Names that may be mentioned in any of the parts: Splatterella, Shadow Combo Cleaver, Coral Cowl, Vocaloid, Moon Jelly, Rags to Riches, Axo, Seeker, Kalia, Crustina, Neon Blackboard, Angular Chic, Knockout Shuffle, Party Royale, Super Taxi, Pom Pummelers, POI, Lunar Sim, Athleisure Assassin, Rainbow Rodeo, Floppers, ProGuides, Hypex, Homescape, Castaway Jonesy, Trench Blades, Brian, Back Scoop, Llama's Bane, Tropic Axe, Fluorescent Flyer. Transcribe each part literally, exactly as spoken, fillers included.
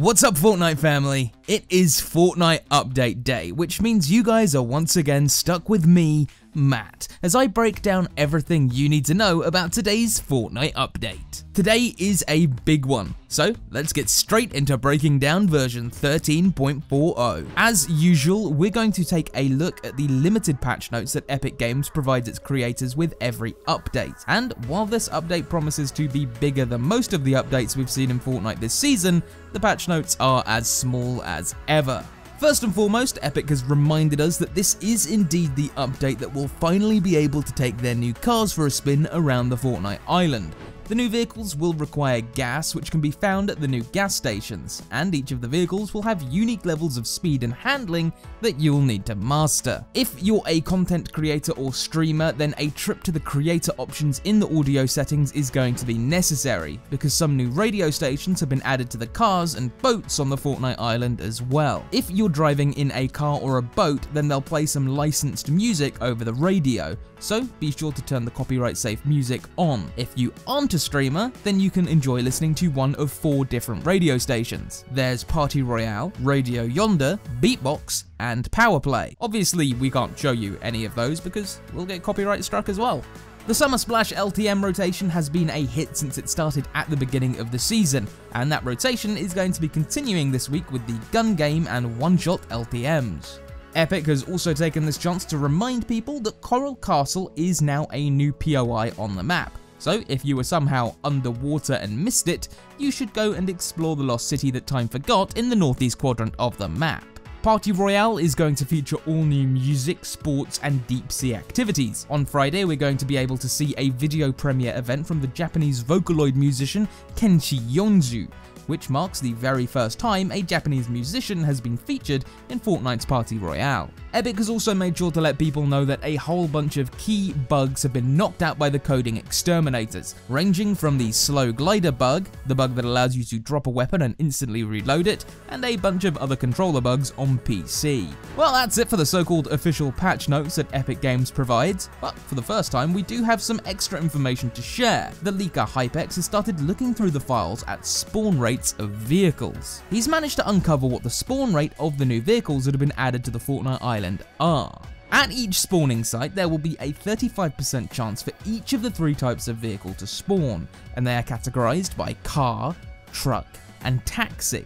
What's up, Fortnite family? It is Fortnite update day, which means you guys are once again stuck with me, Matt, as I break down everything you need to know about today's Fortnite update. Today is a big one, so let's get straight into breaking down version thirteen point four oh. As usual, we're going to take a look at the limited patch notes that Epic Games provides its creators with every update, and while this update promises to be bigger than most of the updates we've seen in Fortnite this season, the patch notes are as small as ever. First and foremost, Epic has reminded us that this is indeed the update that will finally be able to take their new cars for a spin around the Fortnite island. The new vehicles will require gas, which can be found at the new gas stations, and each of the vehicles will have unique levels of speed and handling that you'll need to master. If you're a content creator or streamer, then a trip to the creator options in the audio settings is going to be necessary, because some new radio stations have been added to the cars and boats on the Fortnite island as well. If you're driving in a car or a boat, then they'll play some licensed music over the radio, so be sure to turn the copyright safe music on. If you aren't a streamer, then you can enjoy listening to one of four different radio stations. There's Party Royale, Radio Yonder, Beatbox, and Power Play. Obviously, we can't show you any of those because we'll get copyright struck as well. The Summer Splash L T M rotation has been a hit since it started at the beginning of the season, and that rotation is going to be continuing this week with the gun game and one-shot L T Ms. Epic has also taken this chance to remind people that Coral Castle is now a new P O I on the map. So if you were somehow underwater and missed it, you should go and explore the lost city that time forgot in the northeast quadrant of the map. Party Royale is going to feature all new music, sports, and deep sea activities. On Friday, we're going to be able to see a video premiere event from the Japanese Vocaloid musician Kenshi Yonezu, which marks the very first time a Japanese musician has been featured in Fortnite's Party Royale. Epic has also made sure to let people know that a whole bunch of key bugs have been knocked out by the coding exterminators, ranging from the slow glider bug, the bug that allows you to drop a weapon and instantly reload it, and a bunch of other controller bugs on P C. Well, that's it for the so-called official patch notes that Epic Games provides, but for the first time we do have some extra information to share. The leaker Hypex has started looking through the files at spawn rate of vehicles. He's managed to uncover what the spawn rate of the new vehicles that have been added to the Fortnite island are. At each spawning site, there will be a thirty-five percent chance for each of the three types of vehicle to spawn, and they are categorized by car, truck, and taxi.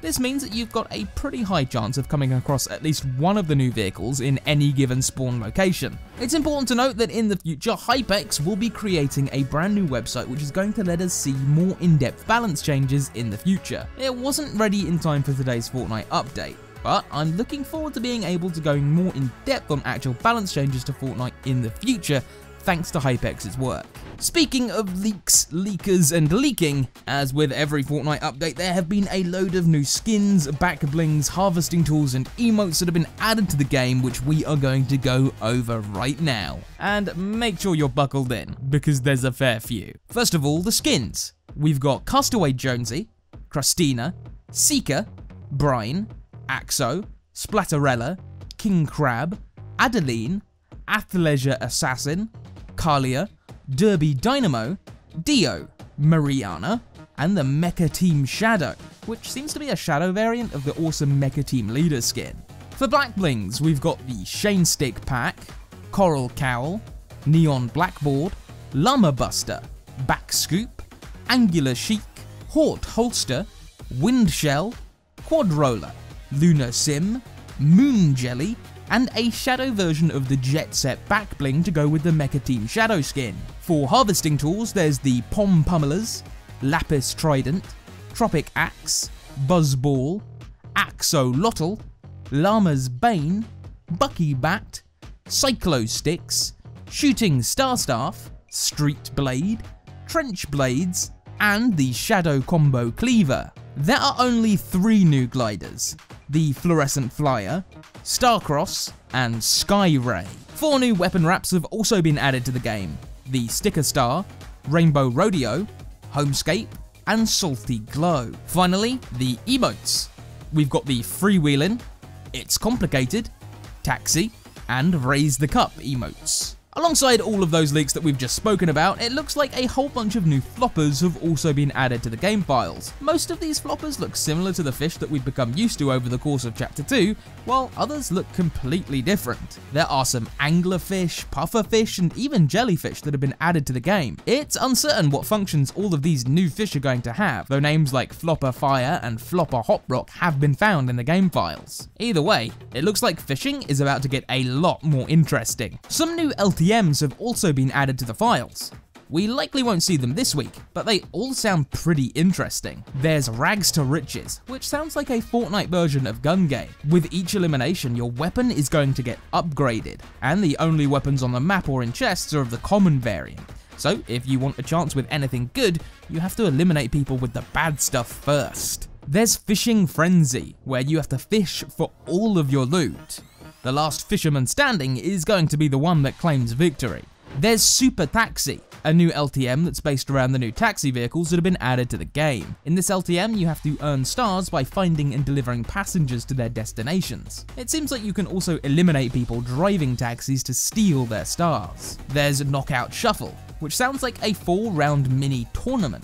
This means that you've got a pretty high chance of coming across at least one of the new vehicles in any given spawn location. It's important to note that in the future, Hypex will be creating a brand new website which is going to let us see more in-depth balance changes in the future. It wasn't ready in time for today's Fortnite update, but I'm looking forward to being able to go more in-depth on actual balance changes to Fortnite in the future, thanks to Hypex's work. Speaking of leaks, leakers, and leaking, as with every Fortnite update, there have been a load of new skins, back blings, harvesting tools, and emotes that have been added to the game, which we are going to go over right now. And make sure you're buckled in, because there's a fair few. First of all, the skins. We've got Castaway Jonesy, Crustina, Seeker, Brian, Axo, Splatterella, King Crab, Adeline, Athleisure Assassin, Kalia, Derby Dynamo, Dio, Mariana, and the Mecha Team Shadow, which seems to be a shadow variant of the awesome Mecha Team Leader skin. For Black Blings, we've got the Shane Stick Pack, Coral Cowl, Neon Blackboard, Llama Buster, Back Scoop, Angular Chic, Horde Holster, Windshell, Quad Roller, Lunar Sim, Moon Jelly, and a shadow version of the Jet Set back bling to go with the Mecha Team Shadow skin. For harvesting tools, there's the Pom Pummelers, Lapis Trident, Tropic Axe, Buzz Ball, Axolotl, Llama's Bane, Bucky Bat, Cyclo Sticks, Shooting Star Staff, Street Blade, Trench Blades, and the Shadow Combo Cleaver. There are only three new gliders: the Fluorescent Flyer, Starcross, and Sky Ray. Four new weapon wraps have also been added to the game: the Sticker Star, Rainbow Rodeo, Homescape, and Salty Glow. Finally, the emotes. We've got the Freewheelin', It's Complicated, Taxi, and Raise the Cup emotes. Alongside all of those leaks that we've just spoken about, it looks like a whole bunch of new floppers have also been added to the game files. Most of these floppers look similar to the fish that we've become used to over the course of Chapter two, while others look completely different. There are some anglerfish, pufferfish, and even jellyfish that have been added to the game. It's uncertain what functions all of these new fish are going to have, though names like Flopper Fire and Flopper Hop Rock have been found in the game files. Either way, it looks like fishing is about to get a lot more interesting. Some new L T T Ms have also been added to the files. We likely won't see them this week, but they all sound pretty interesting. There's Rags to Riches, which sounds like a Fortnite version of Gun Game. With each elimination, your weapon is going to get upgraded, and the only weapons on the map or in chests are of the common variant. So if you want a chance with anything good, you have to eliminate people with the bad stuff first. There's Fishing Frenzy, where you have to fish for all of your loot. The last fisherman standing is going to be the one that claims victory. There's Super Taxi, a new L T M that's based around the new taxi vehicles that have been added to the game. In this L T M, you have to earn stars by finding and delivering passengers to their destinations. It seems like you can also eliminate people driving taxis to steal their stars. There's Knockout Shuffle, which sounds like a four round mini tournament.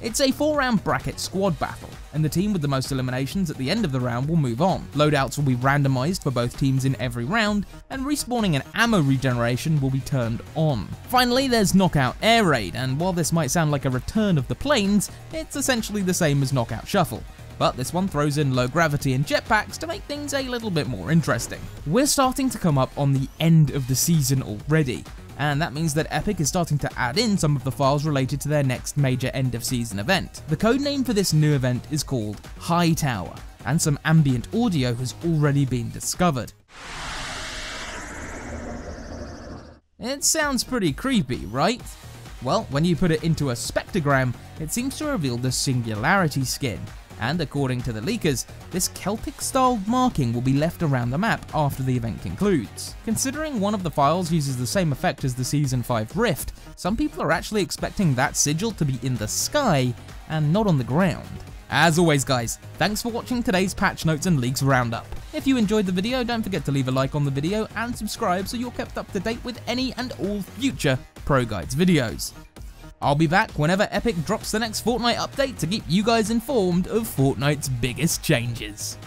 It's a four round bracket squad battle, and the team with the most eliminations at the end of the round will move on. Loadouts will be randomized for both teams in every round, and respawning and ammo regeneration will be turned on. Finally, there's Knockout Air Raid, and while this might sound like a return of the planes, it's essentially the same as Knockout Shuffle. But this one throws in low gravity and jetpacks to make things a little bit more interesting. We're starting to come up on the end of the season already, and that means that Epic is starting to add in some of the files related to their next major end of season event. The codename for this new event is called Hightower, and some ambient audio has already been discovered. It sounds pretty creepy, right? Well, when you put it into a spectrogram, it seems to reveal the Singularity skin. And according to the leakers, this Celtic-style marking will be left around the map after the event concludes. Considering one of the files uses the same effect as the Season five Rift, some people are actually expecting that sigil to be in the sky and not on the ground. As always guys, thanks for watching today's patch notes and leaks roundup. If you enjoyed the video, don't forget to leave a like on the video and subscribe so you're kept up to date with any and all future Pro Guides videos. I'll be back whenever Epic drops the next Fortnite update to keep you guys informed of Fortnite's biggest changes.